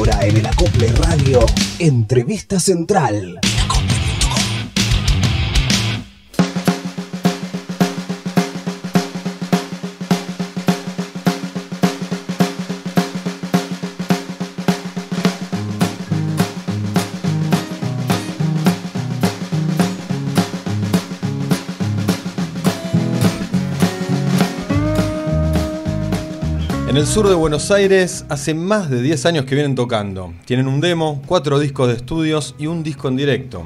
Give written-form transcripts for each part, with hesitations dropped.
ahora en El Acople Radio, Entrevista Central. En el sur de Buenos Aires hace más de 10 años que vienen tocando. Tienen un demo, 4 discos de estudios y un disco en directo.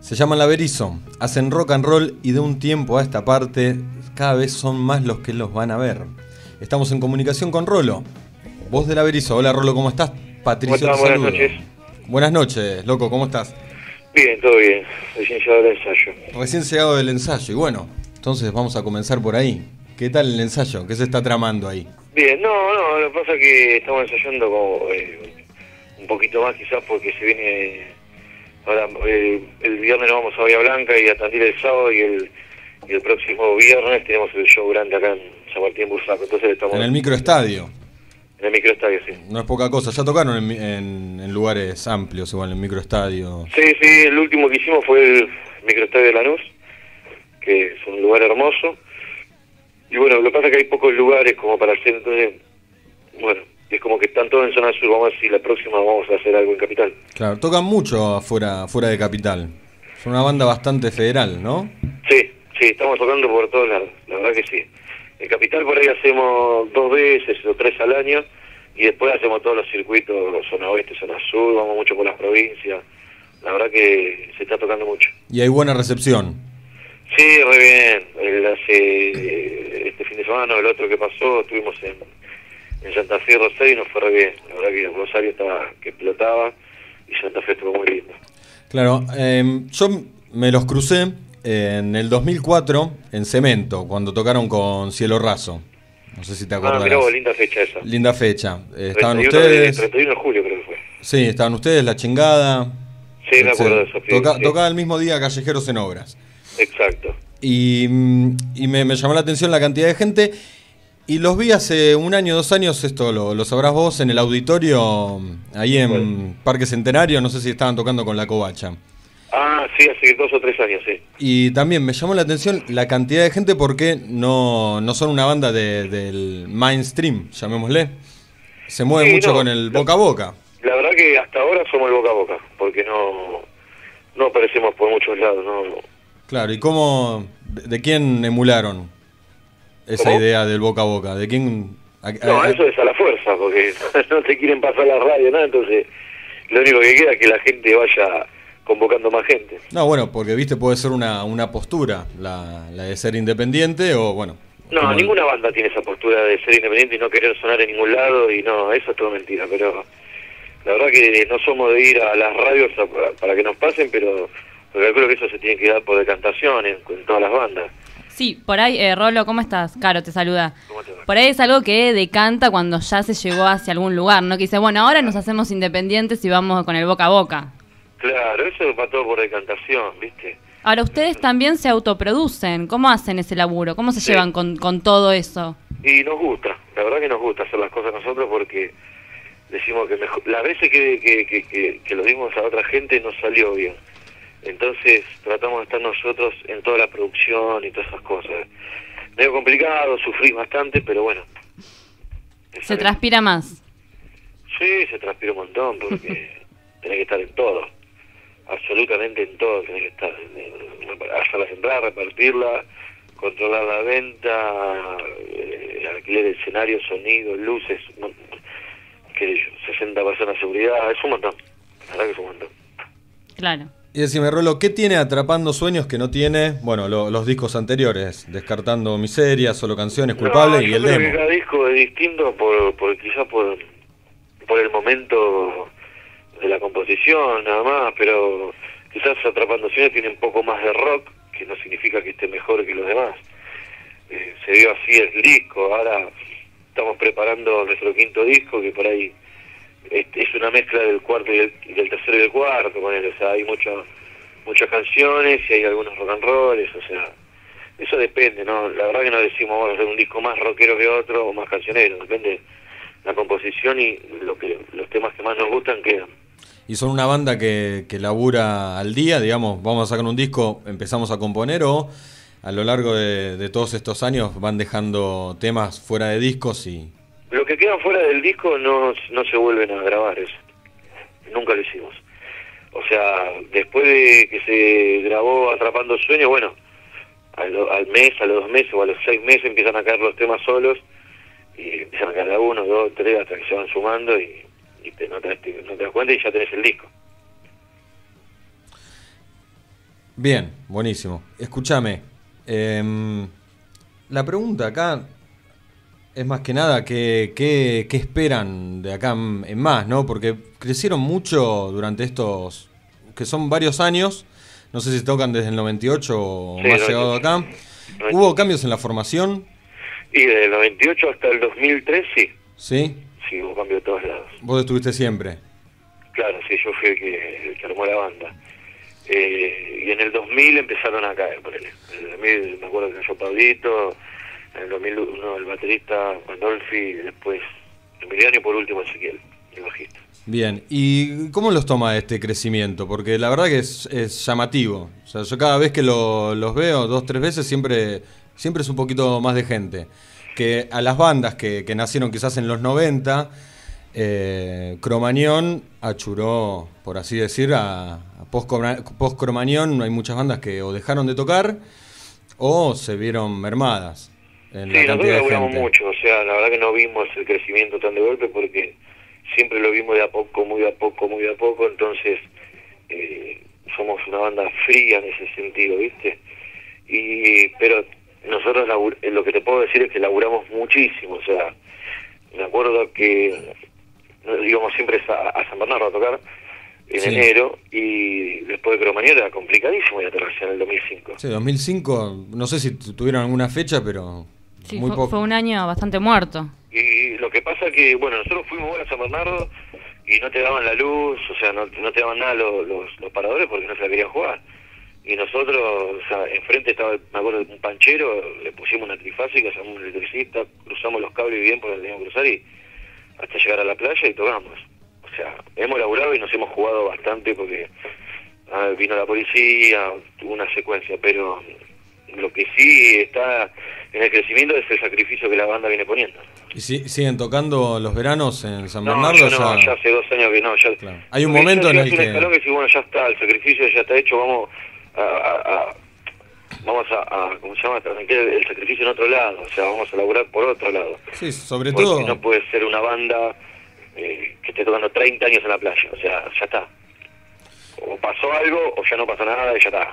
Se llaman La Beriso, hacen rock and roll y de un tiempo a esta parte cada vez son más los que los van a ver. Estamos en comunicación con Rolo, voz de La Beriso. Hola Rolo, ¿cómo estás? Patricio, te saludo. Buenas noches. Buenas noches, loco, ¿cómo estás? Bien, todo bien. Recién llegado del ensayo. Recién llegado del ensayo, y bueno, entonces vamos a comenzar por ahí. ¿Qué tal el ensayo? ¿Qué se está tramando ahí? Bien, no, lo que pasa es que estamos ensayando como un poquito más quizás porque se viene, ahora el viernes nos vamos a Bahía Blanca y a Tandil el sábado y el próximo viernes tenemos el show grande acá en San Martín Burzaco. Entonces estamos en el microestadio. En el microestadio, sí. No es poca cosa, ya tocaron en lugares amplios igual, en microestadio. Sí, el último que hicimos fue el microestadio de Lanús, que es un lugar hermoso. Y bueno, lo que pasa es que hay pocos lugares como para hacer, entonces, bueno, es como que están todos en zona sur, vamos a ver si la próxima vamos a hacer algo en Capital. Claro, tocan mucho afuera de Capital, es una banda bastante federal, ¿no? Sí, estamos tocando por todos lados, la verdad que sí. En Capital por ahí hacemos 2 veces o 3 al año, y después hacemos todos los circuitos, zona oeste, zona sur, vamos mucho por las provincias, la verdad que se está tocando mucho. ¿Y hay buena recepción? Sí, re bien. Este fin de semana, el otro que pasó, estuvimos en Santa Fe y Rosario y nos fue re bien. La verdad que Rosario estaba que explotaba y Santa Fe estuvo muy lindo. Claro, yo me los crucé en el 2004 en Cemento, cuando tocaron con Cielo Raso. No sé si te acuerdas. Ah, mirá vos, linda fecha esa. Linda fecha. Estaban ustedes... 31 de julio creo que fue. Sí, estaban ustedes, La Chingada. Sí, me acuerdo de eso. Tocaba el mismo día Callejeros en Obras. Exacto. Y me llamó la atención la cantidad de gente. Y los vi hace 1 año, 2 años, esto lo sabrás vos, en el auditorio, ahí en Parque Centenario. No sé si estaban tocando con la covacha. Ah, sí, hace 2 o 3 años, sí. Y también me llamó la atención la cantidad de gente, porque no son una banda del mainstream, llamémosle. Se mueve mucho con el boca a boca. La verdad que hasta ahora somos el boca a boca, porque no aparecemos por muchos lados, no. Claro, ¿y cómo, de quién emularon esa idea del boca a boca? ¿De quién? Eso es a la fuerza, porque no te quieren pasar la radio, ¿no? Entonces, lo único que queda es que la gente vaya convocando más gente. No, bueno, porque, viste, puede ser una postura, la de ser independiente o, bueno... No, ninguna banda tiene esa postura de ser independiente y no querer sonar en ningún lado, y no, eso es todo mentira, pero... La verdad que no somos de ir a las radios para que nos pasen, pero... Porque creo que eso se tiene que dar por decantación en todas las bandas. Sí, por ahí, Rolo, ¿cómo estás? Caro, te saluda. ¿Cómo te va? Por ahí es algo que decanta cuando ya se llegó hacia algún lugar, ¿no? Que dice, bueno, ahora nos hacemos independientes y vamos con el boca a boca. Claro, eso va todo por decantación, ¿viste? Ahora, ustedes también se autoproducen. ¿Cómo hacen ese laburo? ¿Cómo se llevan con todo eso? Y nos gusta, la verdad que nos gusta hacer las cosas nosotros porque decimos que mejor, las veces que lo dimos a otra gente no salió bien. Entonces tratamos de estar nosotros en toda la producción y todas esas cosas. Medio complicado, sufrí bastante, pero bueno. ¿Se transpira más? Sí, se transpira un montón porque tenés que estar en todo. Absolutamente en todo tenés que estar. Hacer las entradas, repartirlas, controlar la venta, el alquiler del escenario, sonido, luces, qué sé yo, 60 personas de seguridad, es un montón. La verdad que es un montón. Claro. Y decime, Rolo, ¿qué tiene Atrapando Sueños que no tiene, bueno, los discos anteriores? Descartando Miserias, Solo Canciones, Culpable y el demo. Yo creo que cada disco es distinto quizás por el momento de la composición, nada más, pero quizás Atrapando Sueños tiene un poco más de rock, que no significa que esté mejor que los demás. Se vio así el disco, ahora estamos preparando nuestro 5º disco, que por ahí... Es una mezcla del cuarto y del tercero y del cuarto, con él, o sea, hay muchas canciones y hay algunos rock and rolls, o sea, eso depende, ¿no? La verdad que no decimos vamos a hacer un disco más rockero que otro o más cancionero, depende la composición y los temas que más más nos gustan quedan. ¿Y son una banda que labura al día? Digamos, vamos a sacar un disco, empezamos a componer, o a lo largo de todos estos años van dejando temas fuera de discos y... Lo que quedan fuera del disco no se vuelven a grabar, eso. Nunca lo hicimos. O sea, después de que se grabó Atrapando Sueños, bueno, al mes, a los 2 meses o a los 6 meses empiezan a caer los temas solos, y empiezan a caer 1, 2, 3, hasta que se van sumando y no te das cuenta y ya tenés el disco. Bien, buenísimo. Escúchame, la pregunta acá es más que nada qué esperan de acá en más, ¿no? Porque crecieron mucho durante estos, que son varios años, no sé si tocan desde el 98 o sí, más llegado acá. 98. ¿Hubo cambios en la formación? Y desde el 98 hasta el 2003, sí. ¿Sí? Sí, hubo cambios de todos lados. ¿Vos estuviste siempre? Claro, sí, yo fui el que armó la banda. Y en el 2000 empezaron a caer, por él. En el 2000 me acuerdo que cayó Pablito, en el 2001 el baterista Pandolfi, después Emiliano y por último Ezequiel, el bajista. Bien, ¿y cómo los toma este crecimiento? Porque la verdad que es llamativo. O sea, yo cada vez que los veo 2 o 3 veces siempre es un poquito más de gente. Que a las bandas que nacieron quizás en los 90, Cromañón achuró, por así decir, a post-Cromañón hay muchas bandas que o dejaron de tocar o se vieron mermadas en la cantidad de gente. Sí, nosotros laburamos mucho, o sea, la verdad que no vimos el crecimiento tan de golpe porque siempre lo vimos de a poco, muy de a poco, entonces somos una banda fría en ese sentido, ¿viste? Pero nosotros lo que te puedo decir es que laburamos muchísimo, o sea, me acuerdo que íbamos siempre a San Bernardo a tocar en enero, y después de Cromañón era complicadísimo ir a aterrizar en el 2005. Sí, 2005, no sé si tuvieron alguna fecha, pero sí, muy poco. Fue un año bastante muerto. Y lo que pasa que, bueno, nosotros fuimos a San Bernardo y no te daban la luz, o sea, no te daban nada los paradores porque no se la querían jugar. Y nosotros, o sea, enfrente estaba, me acuerdo, un panchero, le pusimos una trifásica, llamamos un electricista, cruzamos los cables bien por donde teníamos que cruzar y hasta llegar a la playa y tocamos. O sea, hemos laburado y nos hemos jugado bastante porque vino la policía, tuvo una secuencia, pero lo que sí está en el crecimiento es el sacrificio que la banda viene poniendo. ¿Y siguen tocando los veranos en San Bernardo? No, ya hace 2 años que no. Ya, claro. Hay un momento en el que... bueno, ya está, el sacrificio ya está hecho, vamos a ¿cómo se llama? El sacrificio en otro lado, o sea, vamos a laburar por otro lado. Sí, sobre todo... Porque no puede ser una banda que esté tocando 30 años en la playa, o sea, ya está. O pasó algo, o ya no pasó nada y ya está.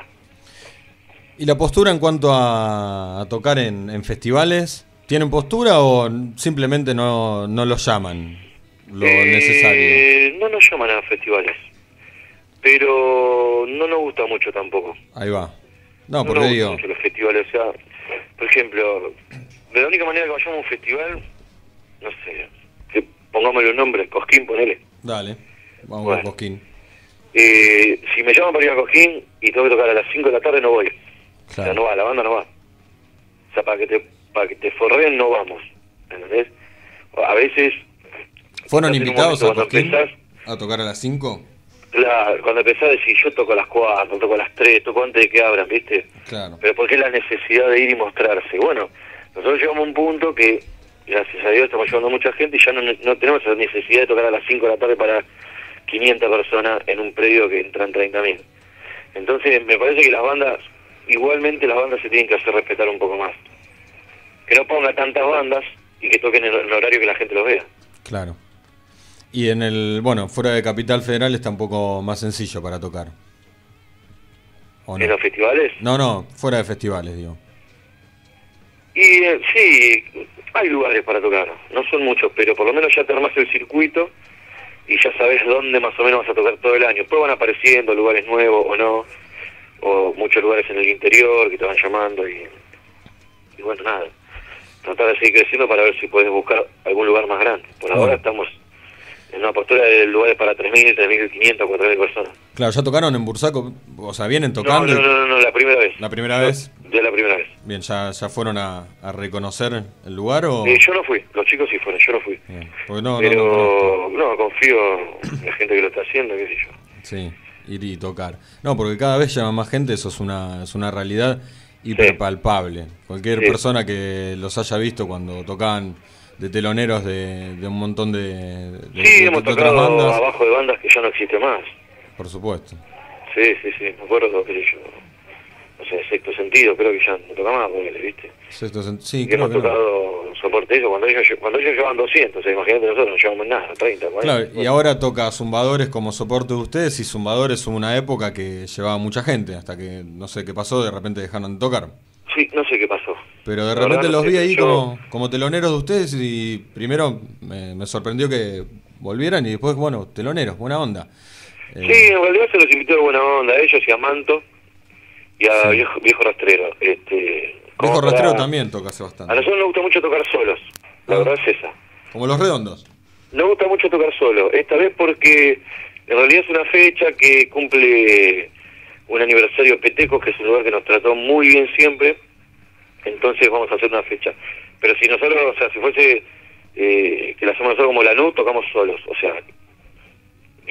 ¿Y la postura en cuanto a tocar en festivales? ¿Tienen postura o simplemente no los llaman lo necesario? No nos llaman a festivales, pero no nos gusta mucho tampoco. Ahí va. No porque nos digo... mucho los festivales, o sea, por ejemplo, de la única manera que vayamos a un festival, no sé, que pongámosle un nombre, Cosquín, ponele. Dale, vamos a Cosquín. Si me llaman para ir a Cosquín y tengo que tocar a las 5 de la tarde, no voy. Claro. O sea, no va, la banda no va. O sea, para que te forreen no vamos, ¿entendés? A veces... ¿Fueron invitados a Cosquín a tocar a las 5? Claro, cuando empezás decís, yo toco a las 4, toco a las 3, toco antes de que abran, ¿viste? Claro. Pero ¿por qué la necesidad de ir y mostrarse? Bueno, nosotros llegamos a un punto que, gracias a Dios, estamos llevando mucha gente y ya no tenemos esa necesidad de tocar a las 5 de la tarde para 500 personas en un predio que entran 30.000. Entonces, me parece que igualmente las bandas se tienen que hacer respetar un poco más. Que no ponga tantas bandas y que toquen en el horario que la gente los vea. Claro. Y fuera de Capital Federal está un poco más sencillo para tocar. ¿O no? ¿En los festivales? No, fuera de festivales, digo. Y sí, hay lugares para tocar, no son muchos, pero por lo menos ya te armás el circuito y ya sabes dónde más o menos vas a tocar todo el año. Después van apareciendo lugares nuevos o no, o muchos lugares en el interior que te van llamando y bueno, nada. Tratar de seguir creciendo para ver si podés buscar algún lugar más grande. Por ahora estamos... en una postura de lugares para 3.000, 3.500, 4.000 personas. Claro, ¿ya tocaron en Burzaco? O sea, ¿vienen tocando? No, la primera vez. ¿La primera vez? Ya la primera vez. Bien, ¿ya fueron a reconocer el lugar o...? Yo no fui, los chicos sí fueron, yo no fui. Pero no confío en la gente que lo está haciendo, qué sé yo. Sí, ir y tocar. No, porque cada vez llama más gente, eso es una realidad hiperpalpable. Sí. Cualquier persona que los haya visto cuando tocaban... de teloneros de un montón de sí, de hemos tocado otras bandas. Abajo de bandas que ya no existen más. Por supuesto. Sí, me acuerdo, qué sé yo. No sé, Sexto Sentido, creo que ya no toca más, porque le viste. Sexto Sentido, sí, creo que hemos tocado no. Soporte eso, cuando ellos llevan 200, o sea, imagínate, nosotros no llevamos nada, 30, 40. Claro, y ahora toca Zumbadores como soporte de ustedes, y Zumbadores hubo una época que llevaba mucha gente, hasta que no sé qué pasó, de repente dejaron de tocar. Sí, no sé qué pasó. Pero de repente los vi ahí como teloneros de ustedes y primero me sorprendió que volvieran y después, bueno, teloneros, buena onda. Sí, en realidad se los invitó de buena onda a ellos y a Manto y a viejo Rastrero. Viejo Rastrero también toca hace bastante. A nosotros nos gusta mucho tocar solos, la verdad es esa. Como Los Redondos. Nos gusta mucho tocar solos, esta vez porque en realidad es una fecha que cumple un aniversario Peteco, que es un lugar que nos trató muy bien siempre. Entonces vamos a hacer una fecha. Pero si nosotros, o sea, si fuese que la hacemos nosotros como Lanús, tocamos solos. O sea,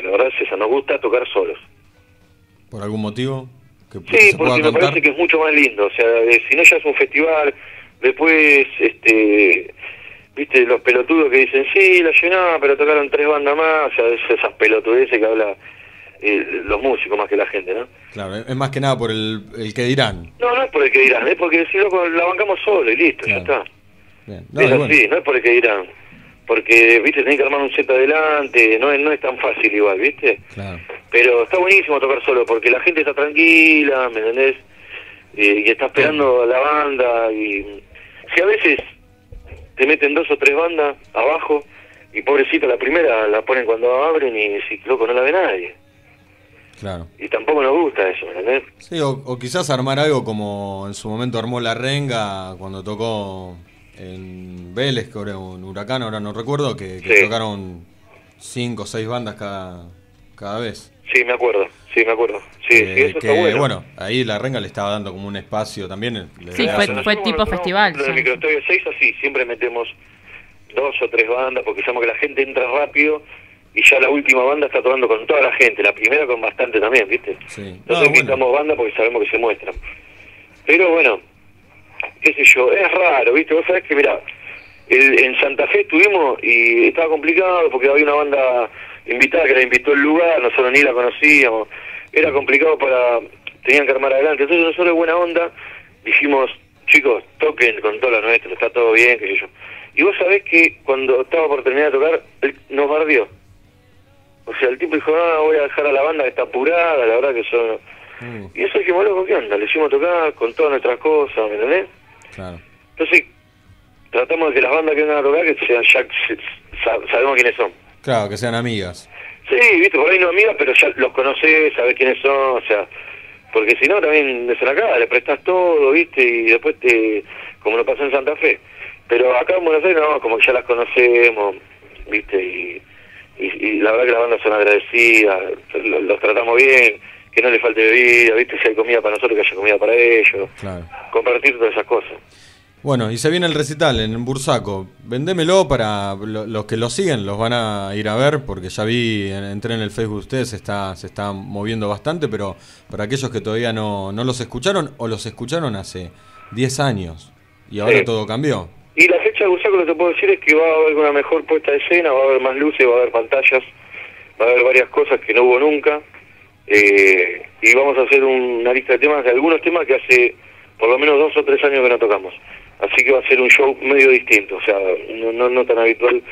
la verdad es esa, nos gusta tocar solos. ¿Por algún motivo? Sí, porque me parece que es mucho más lindo. O sea, si no ya es un festival, después, viste, los pelotudos que dicen, sí, la llenaba, pero tocaron 3 bandas más. O sea, es esas pelotudeces que habla... los músicos más que la gente, ¿no? Claro, es más que nada por el que dirán. No es por el que dirán, es porque si loco, la bancamos solo y listo, claro. Ya está. Bien. No, es así, bueno. No es por el que dirán. Porque, viste, tenés que armar un set adelante, no es tan fácil igual, viste. Claro. Pero está buenísimo tocar solo, porque la gente está tranquila, ¿me entendés? Y está esperando a la banda. Y si a veces te meten 2 o 3 bandas abajo y pobrecita la primera la ponen cuando abren y si loco, no la ve nadie. Claro. Y tampoco nos gusta eso, ¿verdad? Sí, o quizás armar algo como en su momento armó La Renga cuando tocó en Vélez, que ahora es un huracán, ahora no recuerdo, que tocaron 5 o 6 bandas cada vez. Sí, me acuerdo. Sí, eso que, está bueno, ahí La Renga le estaba dando como un espacio también. Sí, fue tipo festival. En el microestadio 6 así, siempre metemos 2 o 3 bandas porque sabemos que la gente entra rápido. Y ya la última banda está tocando con toda la gente, la primera con bastante también, ¿viste? Sí. Entonces invitamos bandas porque sabemos que se muestran. Pero bueno, qué sé yo, es raro, ¿viste? Vos sabés que, mirá, en Santa Fe estuvimos y estaba complicado porque había una banda invitada que la invitó el lugar, nosotros ni la conocíamos, era complicado tenían que armar adelante. Entonces nosotros de buena onda dijimos, chicos, toquen con todo lo nuestro, está todo bien, qué sé yo. Y vos sabés que cuando estaba por terminar de tocar, nos bardeó. O sea, el tipo dijo, voy a dejar a la banda que está apurada, la verdad que son... Y eso dijimos, loco, ¿qué onda? Le hicimos tocar con todas nuestras cosas, ¿me entendés? Claro. Entonces, tratamos de que las bandas que vengan a tocar, que sean sabemos quiénes son. Claro, que sean amigas. Sí, viste, por ahí no amigas, pero ya los conocés, sabés quiénes son, o sea... Porque si no, también es la cara, le prestás todo, viste, y después como nos pasó en Santa Fe. Pero acá en Buenos Aires, como que ya las conocemos, viste, y la verdad que las bandas son agradecidas, los tratamos bien, que no les falte bebida, ¿viste? Si hay comida para nosotros, que haya comida para ellos. Claro. Compartir todas esas cosas. Bueno, y se viene el recital en Burzaco. Vendémelo para los que lo siguen, los van a ir a ver, porque ya vi, entré en el Facebook de ustedes, se está moviendo bastante, pero para aquellos que todavía no los escucharon o los escucharon hace 10 años y ahora todo cambió. Y la fecha de Burzaco, lo que te puedo decir es que va a haber una mejor puesta de escena, va a haber más luces, va a haber pantallas, va a haber varias cosas que no hubo nunca. Y vamos a hacer una lista de temas, de algunos temas que hace por lo menos 2 o 3 años que no tocamos. Así que va a ser un show medio distinto, o sea, no tan habitual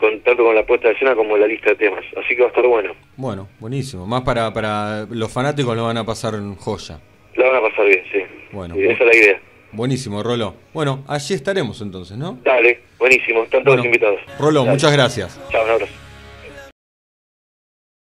tanto con la puesta de escena como la lista de temas. Así que va a estar bueno. Bueno, buenísimo. Más para los fanáticos lo van a pasar en joya. La van a pasar bien, sí. Bueno. Esa es la idea. Buenísimo, Rolo. Bueno, allí estaremos entonces, ¿no? Dale, buenísimo. Están todos invitados. Rolo, muchas gracias. Chao, un abrazo.